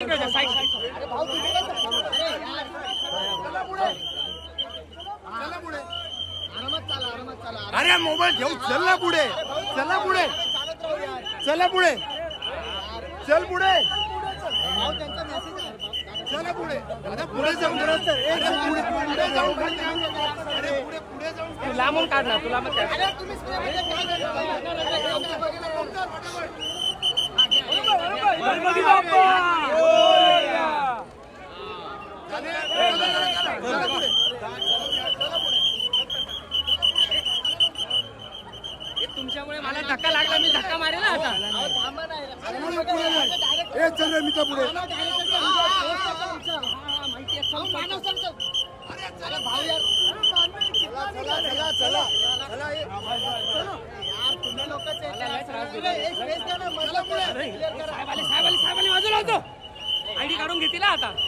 अरे मोबाइल घेऊन चलना पुढे चला पुढे चला पुढे चल पुढे चला पुढे पुढे जाऊन पुढे जाऊन अरे पुढे जाऊन लांबून काढला तुला मत तुमच्यामुळे मला धक्का लागला मी धक्का मारेल ना आता ए चल मी तर पुढे माहिती आहे साहेब आले बाजूला होतो आयडी काढून घेतली आता।